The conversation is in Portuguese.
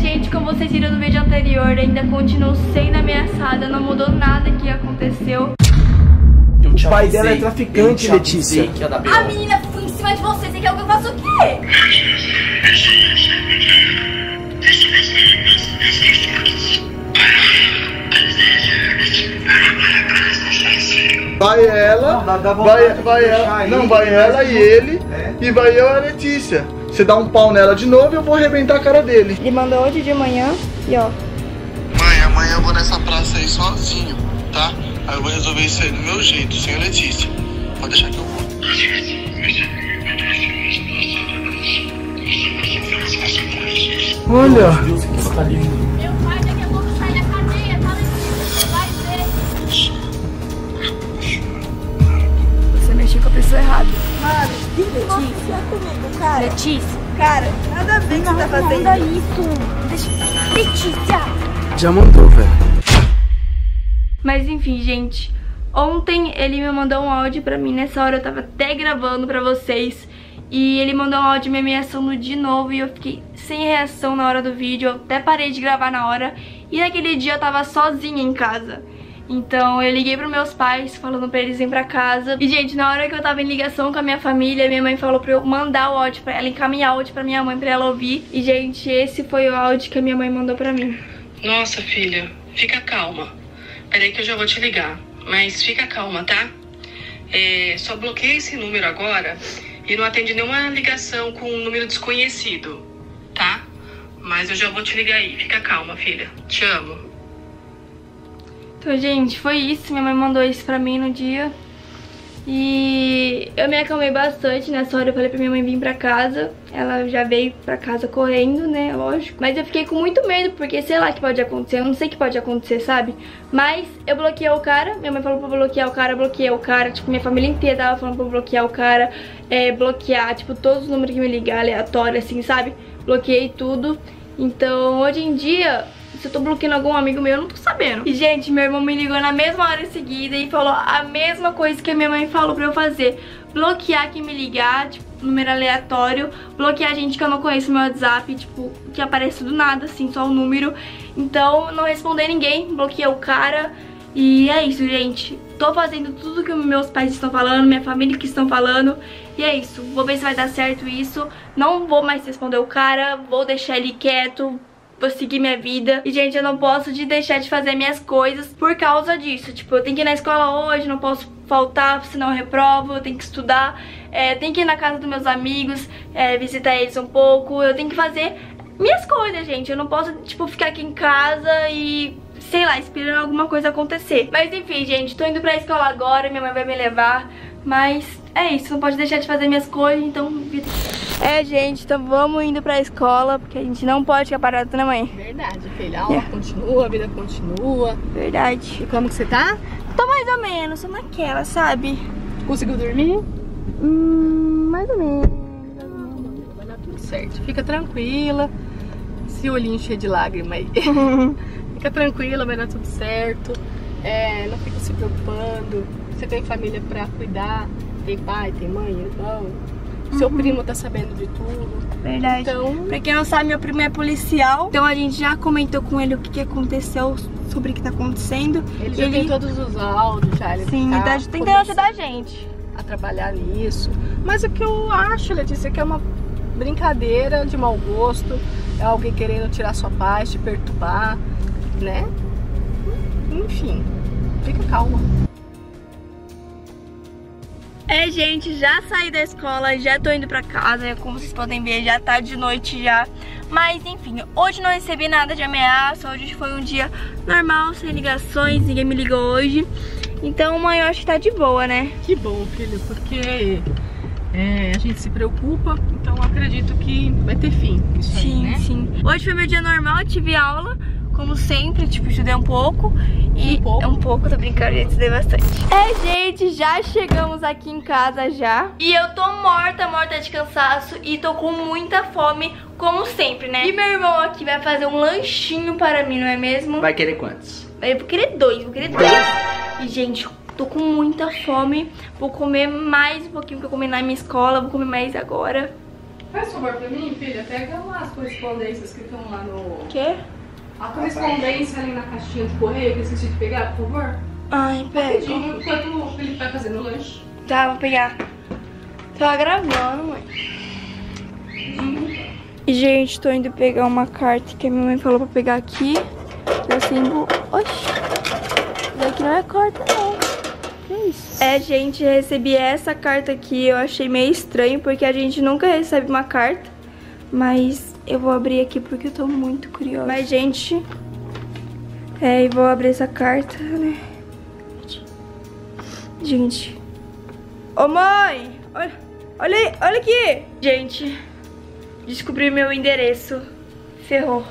gente, como vocês viram no vídeo anterior, ainda continuo sendo ameaçada, não mudou nada que aconteceu. O pai dela é traficante, Letícia. A menina foi em cima de você, você quer que eu faça o quê? Vai ela, vai ela e ele, e vai eu e a Letícia. Você dá um pau nela de novo e eu vou arrebentar a cara dele. Ele mandou hoje de manhã e ó. Mãe, amanhã eu vou nessa praça aí sozinho, tá? Aí eu vou resolver isso aí do meu jeito, sem a Letícia. Pode deixar que eu vou. Olha! Meu Deus, que tá lindo. Meu pai daqui a pouco sai da cadeia, tá, Letícia? Vai ver. Você mexeu com a pessoa errada. Mano, Letícia, comigo, cara. Letícia, cara, nada a ver que você tá fazendo. Não, não, isso. Letícia! Já mandou, velho. Mas enfim, gente, ontem ele me mandou um áudio pra mim, nessa hora eu tava até gravando pra vocês. E ele mandou um áudio me ameaçando de novo e eu fiquei sem reação na hora do vídeo, eu até parei de gravar na hora. E naquele dia eu tava sozinha em casa, então eu liguei pros meus pais falando pra eles irem pra casa. E gente, na hora que eu tava em ligação com a minha família, minha mãe falou pra eu mandar o áudio pra ela, encaminhar o áudio pra minha mãe pra ela ouvir. E gente, esse foi o áudio que a minha mãe mandou pra mim. Nossa filha, fica calma. Peraí que eu já vou te ligar, mas fica calma, tá? Só bloqueia esse número agora e não atende nenhuma ligação com um número desconhecido, tá? Mas eu já vou te ligar aí, fica calma, filha. Te amo. Então, gente, foi isso. Minha mãe mandou isso pra mim no dia. E eu me acalmei bastante, nessa hora eu falei pra minha mãe vir pra casa. Ela já veio pra casa correndo, né, lógico. Mas eu fiquei com muito medo, porque sei lá o que pode acontecer, eu não sei o que pode acontecer, sabe? Mas eu bloqueei o cara, minha mãe falou pra bloquear o cara, eu bloqueei o cara. Tipo, minha família inteira tava falando pra bloquear o cara, bloquear, tipo, todos os números que me ligaram, aleatório, assim, sabe? Bloqueei tudo. Então, hoje em dia, se eu tô bloqueando algum amigo meu, eu não tô sabendo. E, gente, meu irmão me ligou na mesma hora em seguida e falou a mesma coisa que a minha mãe falou pra eu fazer. Bloquear quem me ligar, tipo, número aleatório. Bloquear gente que eu não conheço no meu WhatsApp, tipo, que aparece do nada, assim, só o número. Então, não responder ninguém, bloquear o cara. E é isso, gente. Tô fazendo tudo que meus pais estão falando, minha família que estão falando. E é isso, vou ver se vai dar certo isso. Não vou mais responder o cara, vou deixar ele quieto, vou seguir minha vida. E, gente, eu não posso deixar de fazer minhas coisas por causa disso. Tipo, eu tenho que ir na escola hoje, não posso faltar, senão eu reprovo, eu tenho que estudar. Tenho que ir na casa dos meus amigos, visitar eles um pouco. Eu tenho que fazer minhas coisas, gente. Eu não posso, tipo, ficar aqui em casa e, sei lá, esperando alguma coisa acontecer. Mas, enfim, gente, tô indo pra escola agora, minha mãe vai me levar. Mas é isso, não pode deixar de fazer minhas coisas, então vida que segue. É, gente, então vamos indo pra escola, porque a gente não pode ficar parado, né, mãe? Verdade, filha, a aula continua, a vida continua. Verdade. E como que você tá? Tô mais ou menos, tô naquela, sabe? Conseguiu dormir? Mais ou menos. Vai dar tudo certo, fica tranquila. Esse olhinho cheio de lágrima aí. Fica tranquila, vai dar tudo certo. Não fica se preocupando. Você tem família pra cuidar, tem pai, tem mãe, irmão. Seu primo tá sabendo de tudo. Verdade. Então, pra quem não sabe, meu primo é policial. Então a gente já comentou com ele o que aconteceu, sobre o que tá acontecendo. Ele já tem todos os áudios, já. Ele tentando ajudar a gente a trabalhar nisso. Mas o que eu acho, Letícia, é que é uma brincadeira de mau gosto. É alguém querendo tirar sua paz, te perturbar, né? Enfim, fica calma. Gente, já saí da escola, já tô indo pra casa, como vocês podem ver, já tá de noite já. Mas enfim, hoje não recebi nada de ameaça, hoje foi um dia normal, sem ligações, ninguém me ligou hoje. Então, mãe, eu acho que tá de boa, né? Que bom, filho, porque a gente se preocupa, então eu acredito que vai ter fim isso aí, né? Sim, sim. Hoje foi meu dia normal, eu tive aula, como sempre, tipo, estudei um pouco. E tô brincando, gente, estudei bastante. Gente, já chegamos aqui em casa já. E eu tô morta de cansaço e tô com muita fome, como sempre, né? E meu irmão aqui vai fazer um lanchinho para mim, não é mesmo? Vai querer quantos? Eu vou querer dois, E, gente, tô com muita fome. Vou comer mais um pouquinho que eu comi na minha escola, vou comer mais agora. Faz favor pra mim, filha, pega lá as correspondências que estão lá no... Quê? A correspondência ali na caixinha de correio que eu esqueci de pegar, por favor. Ai, pega. Rapidinho, enquanto o Felipe vai fazendo o lanche. Tá, vou pegar. Tá gravando, mãe. E, gente, tô indo pegar uma carta que a minha mãe falou pra pegar aqui. Eu sempre... Oxi. Daqui não é carta, não. É, gente, recebi essa carta aqui. Eu achei meio estranho, porque a gente nunca recebe uma carta. Mas eu vou abrir aqui porque eu tô muito curiosa. Mas, gente, eu vou abrir essa carta, né? Gente. Ô, mãe! Olha aqui! Gente, descobri meu endereço. Ferrou.